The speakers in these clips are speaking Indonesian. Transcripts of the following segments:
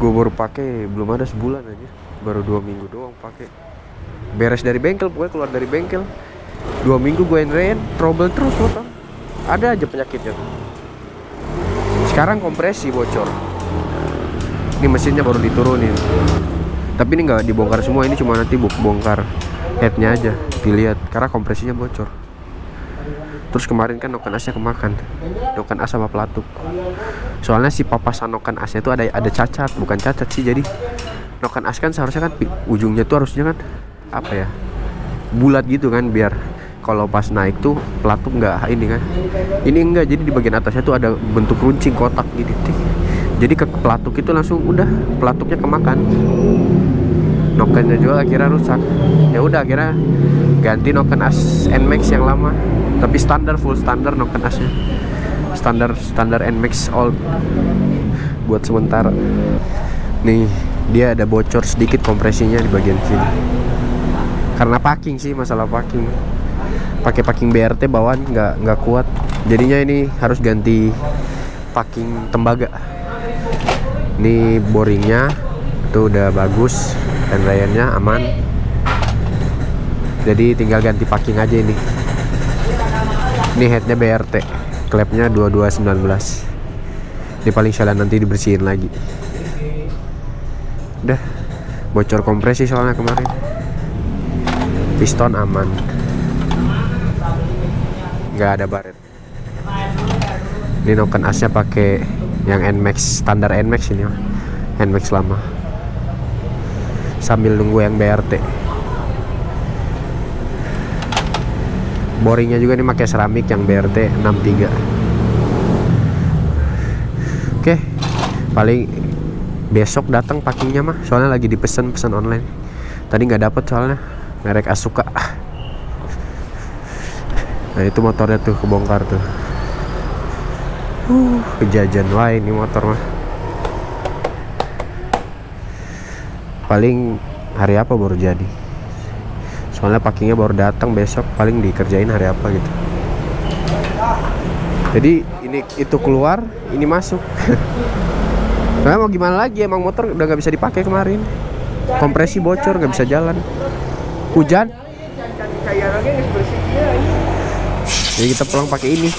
Gue baru pakai belum ada sebulan aja, baru 2 minggu doang pakai. Beres dari bengkel, gue keluar dari bengkel 2 minggu gue endrain, trouble terus motor. Ada aja penyakitnya tuh. Sekarang kompresi bocor. Ini mesinnya baru diturunin. Tapi ini nggak dibongkar semua, ini cuma nanti bongkar headnya aja, dilihat karena kompresinya bocor. Terus kemarin kan noken asnya kemakan, noken as sama pelatuk. Soalnya si papasan noken asnya itu ada cacat, bukan cacat sih, jadi noken as kan seharusnya kan ujungnya tuh harusnya kan apa ya, bulat gitu kan, biar kalau pas naik tuh pelatuk nggak ini kan. Ini enggak, jadi di bagian atasnya tuh ada bentuk runcing kotak gitu. Jadi ke pelatuk itu langsung udah, pelatuknya kemakan, nokennya juga akhirnya rusak. Ya udah akhirnya ganti noken as NMAX yang lama, tapi standar, full standar noken asnya, standar NMAX old buat sementara. Nih dia ada bocor sedikit kompresinya di bagian sini, karena packing sih, masalah packing. Pakai packing BRT bawaan nggak kuat, jadinya ini harus ganti packing tembaga. Ini boringnya itu udah bagus, dan rayanya aman, jadi tinggal ganti packing aja. Ini headnya BRT, klepnya 2219. Ini paling salah nanti dibersihin lagi. Udah bocor kompresi soalnya kemarin. Piston aman, nggak ada baret. Ini noken asnya pakai yang NMAX, standar NMAX ini, NMAX lama, sambil nunggu yang BRT. Boringnya juga nih pakai seramik yang BRT 63. Oke, paling besok datang packingnya mah, soalnya lagi dipesan online. Tadi nggak dapet soalnya, merek Asuka. Nah itu motornya tuh kebongkar tuh. Kejajan wah ini motor mah. Paling hari apa baru jadi, soalnya packingnya baru datang. Besok paling dikerjain hari apa gitu. Jadi ini itu keluar, ini masuk. Nah mau gimana lagi, emang motor udah nggak bisa dipakai kemarin, kompresi bocor, nggak bisa jalan, hujan. Jadi kita pulang pakai ini.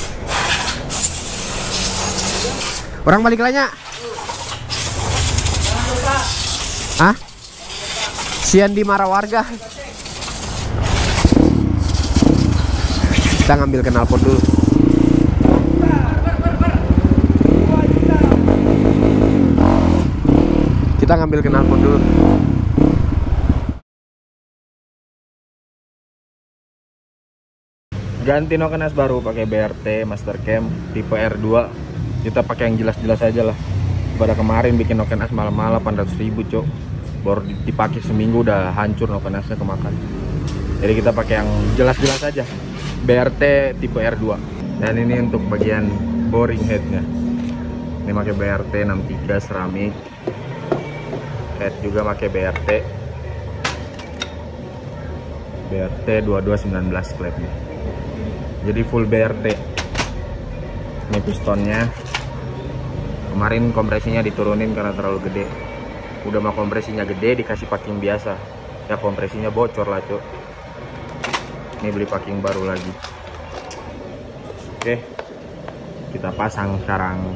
Orang balik lanya. Hah? Sian dimarah warga. Kita ngambil knalpot dulu. Ganti noken as baru pakai BRT Master Cam tipe R2. Kita pakai yang jelas-jelas aja lah. Pada kemarin bikin noken as malam-malam 800.000 cok. Baru dipakai seminggu udah hancur noken asnya kemakan. Jadi kita pakai yang jelas-jelas aja, BRT tipe R2. Dan ini untuk bagian boring headnya. Ini pakai BRT 63 seramik. Head juga pakai BRT 2219 klepnya. Jadi full BRT. Ini pistonnya. Kemarin kompresinya diturunin karena terlalu gede. Udah mah kompresinya gede dikasih packing biasa, ya kompresinya bocor lah cok. Ini beli packing baru lagi. Oke, kita pasang sekarang.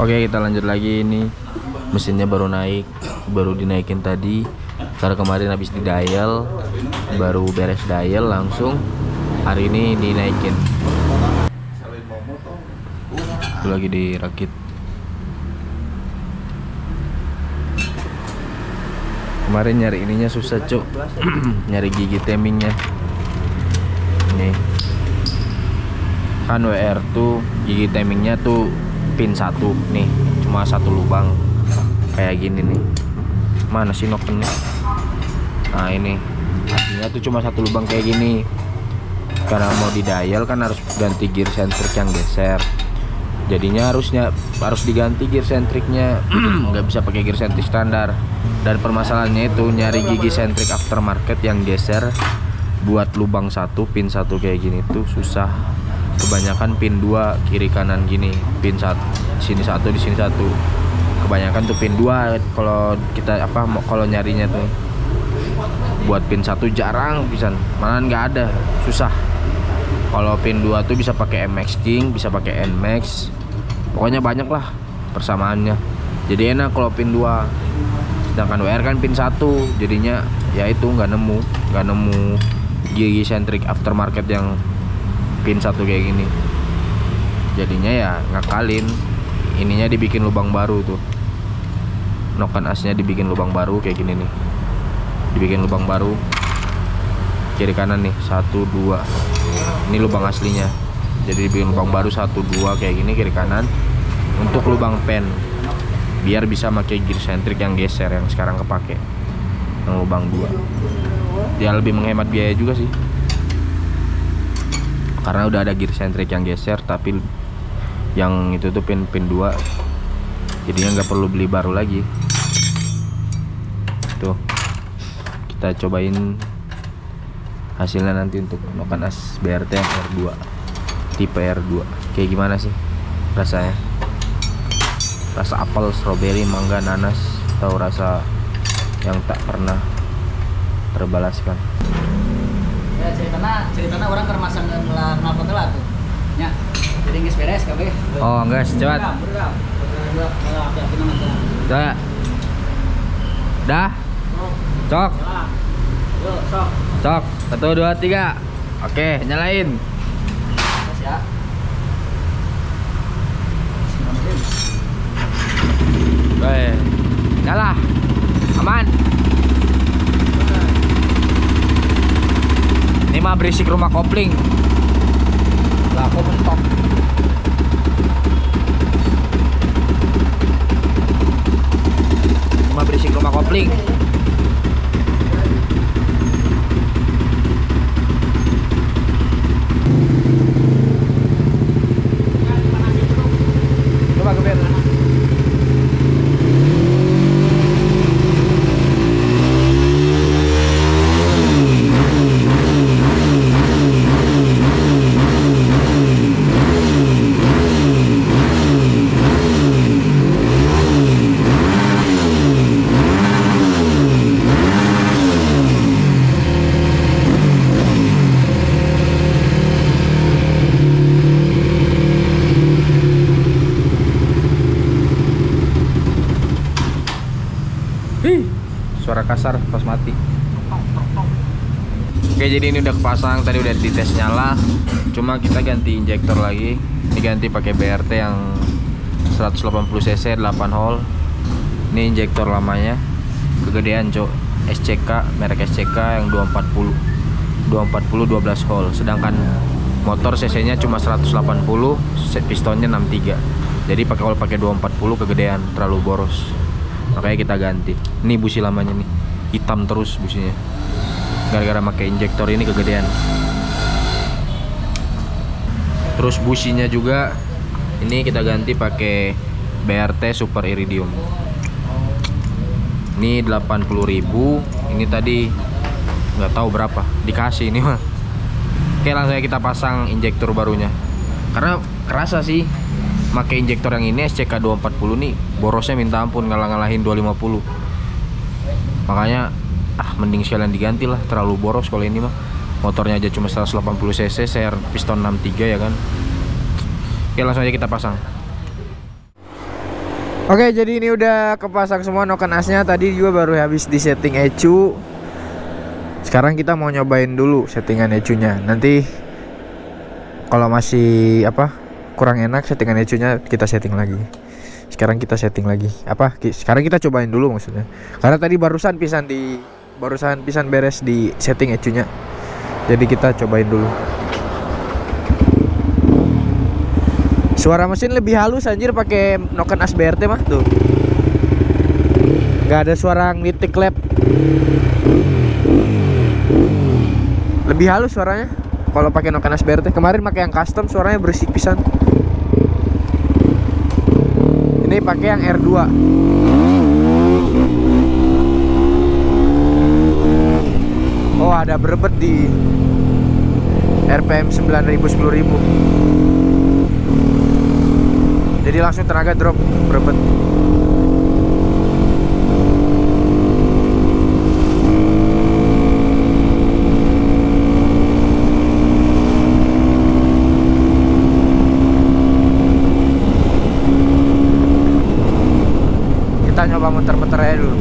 Oke, kita lanjut lagi. Ini mesinnya baru naik, baru dinaikin tadi karena kemarin habis di dial, baru beres dial langsung hari ini dinaikin. Itu lagi dirakit. Kemarin nyari ininya susah, cuk. Nyari gigi temingnya. Nih. Kan WR tuh gigi temingnya tuh pin 1 nih, cuma 1 lubang kayak gini nih. Mana sih noken nih? Nah ini artinya tuh cuma 1 lubang kayak gini. Karena mau didial kan harus ganti gear centric yang geser, jadinya harus diganti gear centricnya. Nggak bisa pakai gear centric standar, dan permasalahannya itu nyari gigi centric aftermarket yang geser buat lubang 1 pin 1 kayak gini tuh susah. Kebanyakan pin 2 kiri kanan gini, pin 1 sini 1 di sini 1. Kebanyakan tuh pin 2 kalau kita kalau nyarinya tuh. Buat pin 1 jarang pisan, malah nggak ada, susah. Kalau pin 2 tuh bisa pakai MX King, bisa pakai NMAX. Pokoknya banyak lah persamaannya. Jadi enak kalau pin 2. Sedangkan WR kan pin 1, jadinya ya itu nggak nemu gigi centric aftermarket yang pin 1 kayak gini. Jadinya ya ngakalin. Ininya dibikin lubang baru tuh, noken asnya dibikin lubang baru kayak gini nih, dibikin lubang baru kiri kanan nih 1 2. Ini lubang aslinya, jadi dibikin lubang baru 1 2 kayak gini kiri kanan untuk lubang pen, biar bisa pakai gear centric yang geser yang sekarang kepake yang lubang 2. Dia lebih menghemat biaya juga sih, karena udah ada gear centric yang geser, tapi yang itu tuh pin 2, jadinya nggak perlu beli baru lagi. Tuh kita cobain hasilnya nanti untuk noken as BRT yang R2 tipe R2 kayak gimana sih rasanya. Rasa apel, stroberi, mangga, nanas, atau rasa yang tak pernah terbalaskan. Ya ceritanya orang kermasan ngelah ngelapot lah tuh ya, jadi nges beres kabeh. Oh nges cepat udah cok cok 1 2 3. Oke, nyalain ya. Baik, nyala aman. Ini mah berisik rumah kopling lah, kok mentok. Ini mah berisik rumah kopling. Coba ke belakang. Suara kasar pas mati. Oke, jadi ini udah kepasang, tadi udah dites nyala, cuma kita ganti injektor lagi. Ini ganti pakai BRT yang 180 cc 8 hole. Ini injektor lamanya kegedean cok, SCK, merek SCK yang 240 12 hole, sedangkan motor cc nya cuma 180, pistonnya 63, jadi pakai kalau pakai 240 kegedean, terlalu boros. Makanya kita ganti. Ini busi lamanya nih, hitam terus businya, gara-gara pakai injektor ini kegedean. Terus businya juga ini kita ganti pakai BRT Super Iridium. Ini 80.000. Ini tadi nggak tahu berapa dikasih ini mah. Oke, langsung aja kita pasang injektor barunya. Karena kerasa sih pakai injektor yang ini SCK 240 nih, borosnya minta ampun, ngalah-ngalahin 250. Makanya mending sekalian diganti lah, terlalu boros kalau ini mah. Motornya aja cuma 180 cc, share piston 63 ya kan. Oke, langsung aja kita pasang. Oke, jadi ini udah kepasang semua noken asnya. Tadi juga baru habis di setting ECU. Sekarang kita mau nyobain dulu settingan ECU-nya. Nanti kalau masih kurang enak settingan ECU-nya, kita setting lagi. Sekarang kita setting lagi. Sekarang kita cobain dulu maksudnya. Karena tadi barusan pisan beres di setting ECU-nya. Jadi kita cobain dulu. Suara mesin lebih halus anjir pakai noken as BRT mah tuh. Gak ada suara ngitik lap. Lebih halus suaranya kalau pakai noken as BRT. Kemarin pakai yang custom suaranya berisik pisan. Ini pakai yang R2. Oh, ada berebet di RPM 9000 10.000. Jadi langsung tenaga drop berebet. Kita nyoba muter-muter aja dulu.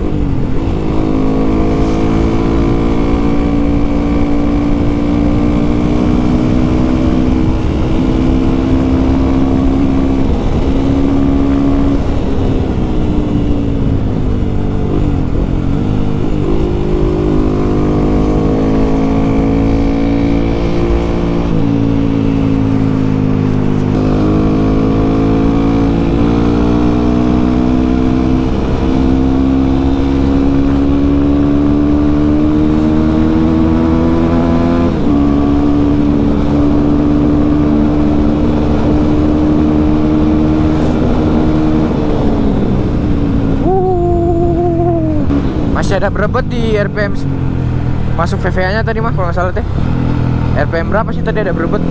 Masih ada berebet di RPM masuk VVA nya tadi mah kalau nggak salah teh. RPM berapa sih tadi ada berebet?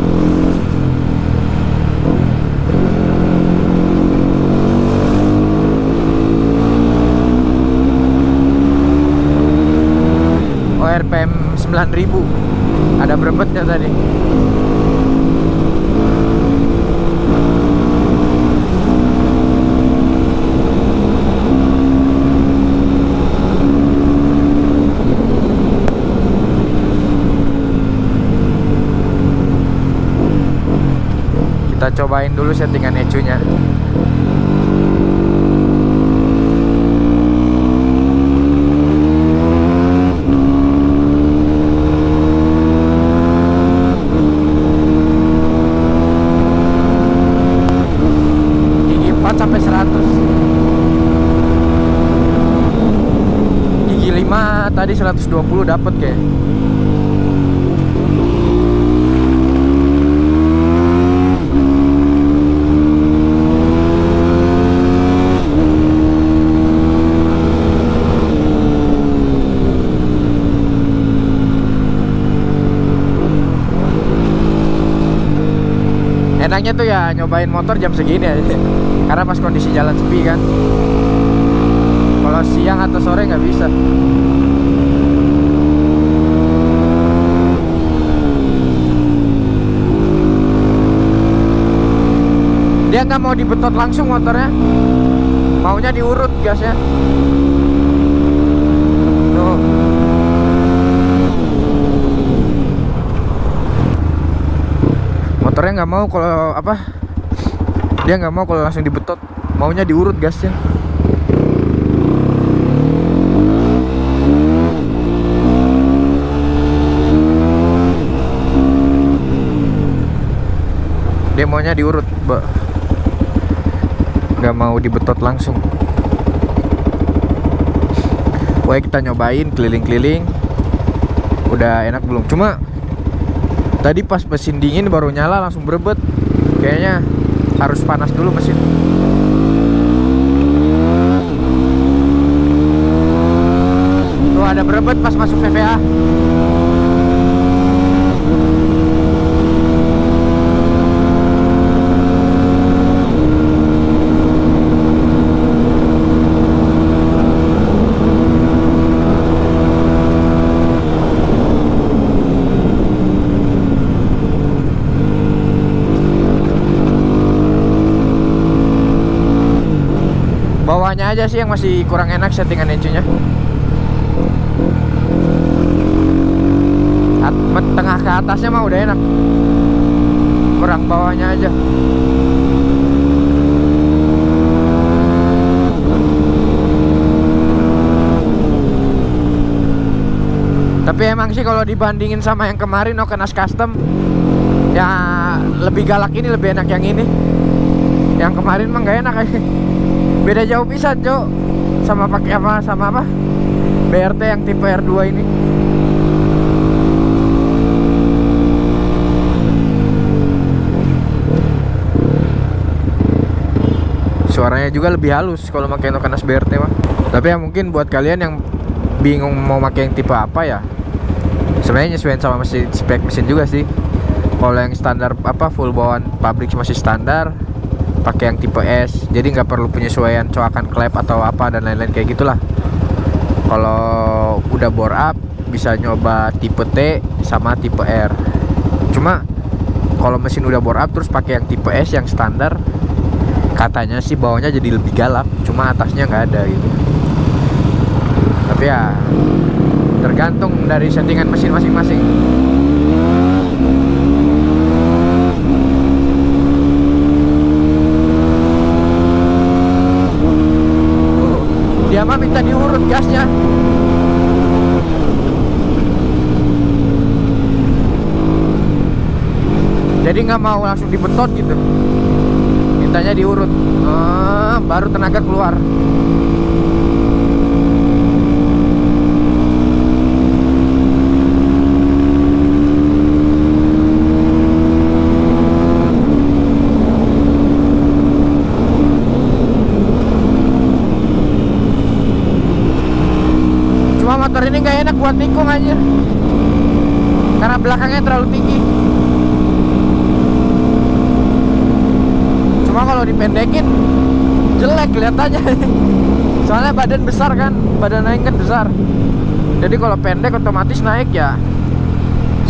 Oh, RPM 9000 ada berebetnya tadi. Kita cobain dulu settingan ECU-nya. Gigi 4 sampai 100. Gigi 5 tadi 120 dapat kayak. Enaknya tuh ya nyobain motor jam segini aja, karena pas kondisi jalan sepi kan. Kalau siang atau sore nggak bisa. Dia nggak mau dibetot langsung motornya, maunya diurut gasnya. Motornya nggak mau kalau dia nggak mau kalau langsung dibetot, maunya diurut gasnya. Dia maunya diurut, Mbak. Nggak mau dibetot langsung. Wah, kita nyobain keliling-keliling. Udah enak belum? Cuma tadi pas mesin dingin baru nyala langsung berebet. Kayaknya harus panas dulu mesin. Tuh ada berebet pas masuk VVA. bawahnya aja sih yang masih kurang enak settingan ECU-nya. Tengah ke atasnya mah udah enak, kurang bawahnya aja. Tapi emang sih kalau dibandingin sama yang kemarin Okenas Custom, ya lebih galak ini, lebih enak yang ini. Yang kemarin mah nggak enak aja. Beda jauh pisan, Jo. Sama pakai apa, sama apa? BRT yang tipe R2 ini. Suaranya juga lebih halus kalau pakai Okenas BRT mah. Tapi ya mungkin buat kalian yang bingung mau pakai yang tipe apa ya, sebenarnya nyesuaiin sama mesin, spek mesin juga sih. Kalau yang standar apa full bawaan pabrik masih standar, pakai yang tipe S, jadi nggak perlu penyesuaian coakan klep atau apa dan lain-lain kayak gitulah. Kalau udah bore up bisa nyoba tipe T sama tipe R. Cuma kalau mesin udah bore up terus pakai yang tipe S yang standar, katanya sih bawahnya jadi lebih galak, cuma atasnya nggak ada gitu. Tapi ya tergantung dari settingan mesin masing-masing. Dia mah minta diurut gasnya. Jadi nggak mau langsung dibetot gitu. Mintanya diurut, baru tenaga keluar. Cuma motor ini nggak enak buat nikung aja, karena belakangnya terlalu tinggi. Kalau dipendekin jelek kelihatannya, soalnya badan besar kan, badan naik kan besar. Jadi kalau pendek otomatis naik ya,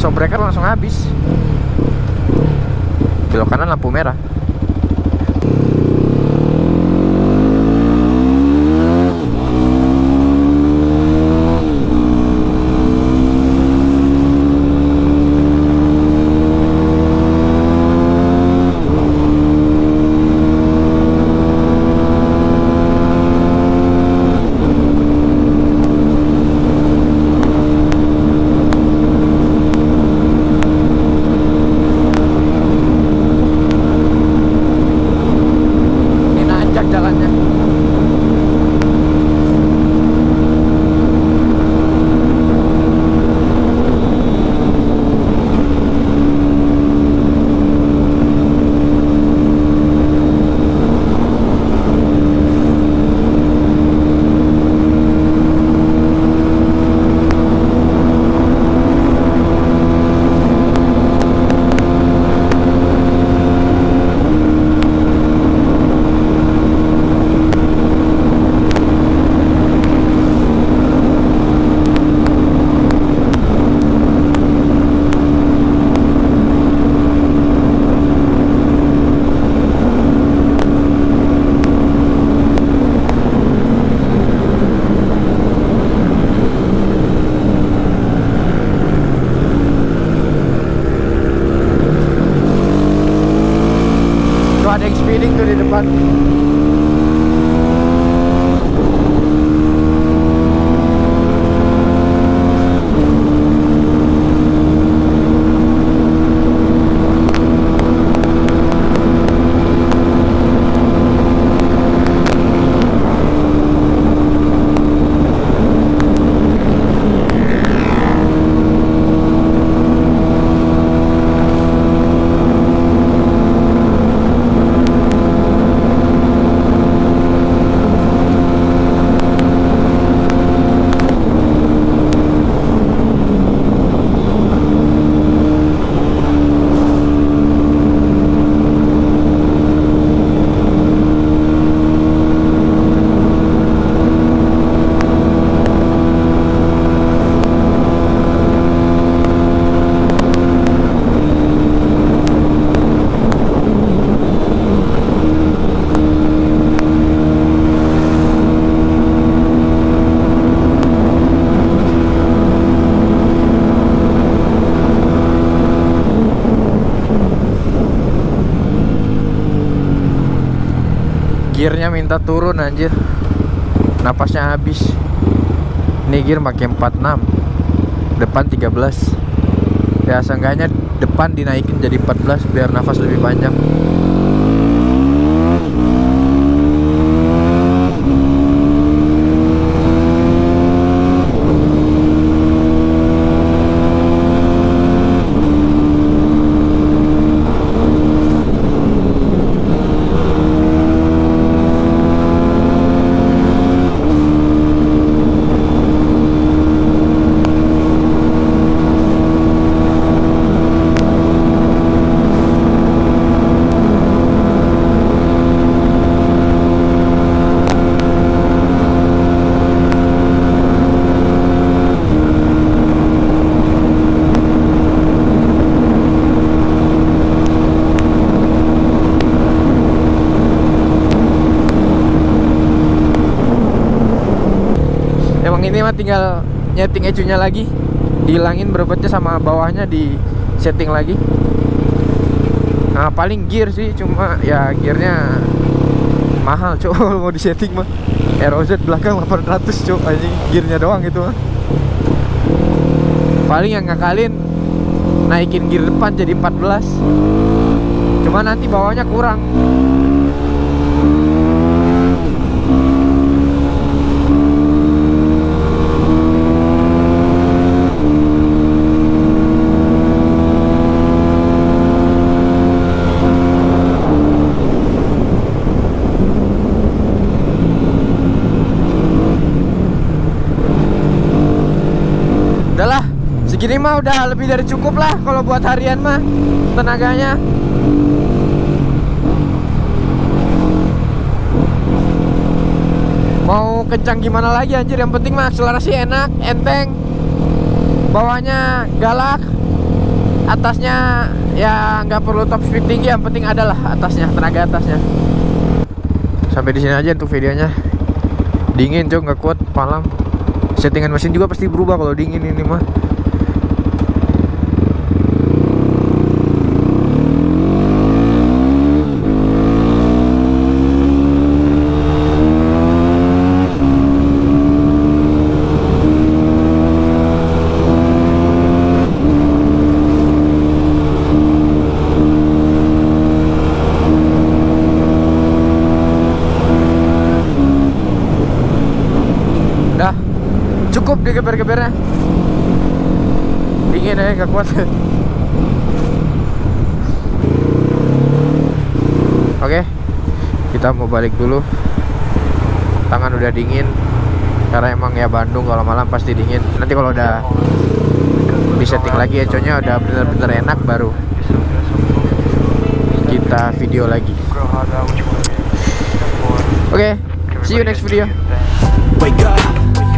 shock breaker langsung habis. Belok kanan lampu merah. gearnya minta turun anjir, napasnya habis. Ini gear pakai 46, depan 13. Ya seenggaknya depan dinaikin jadi 14 biar nafas lebih panjang. Ini mah tinggal nyeting ecunya lagi, dihilangin berbetnya sama bawahnya di setting lagi. Nah paling gear sih, cuma ya gearnya mahal cok mau di setting mah. ROZ belakang 800 cok anjing, gearnya doang gitu mah. Paling yang ngakalin naikin gear depan jadi 14, cuma nanti bawahnya kurang. Segini mah udah lebih dari cukup lah kalau buat harian mah tenaganya. Mau kencang gimana lagi anjir, yang penting mah akselerasi enak, enteng. Bawahnya galak, atasnya ya nggak perlu top speed tinggi, yang penting adalah atasnya, tenaga atasnya. Sampai di sini aja untuk videonya. Dingin cok, nggak kuat malam. Settingan mesin juga pasti berubah kalau dingin ini mah. Cukup digeber-gebernya, dingin ya, gak kuat. Oke, kita mau balik dulu, tangan udah dingin karena emang ya Bandung kalau malam pasti dingin. Nanti kalau udah di setting lagi econya udah bener-bener enak baru kita video lagi. Oke, see you next video.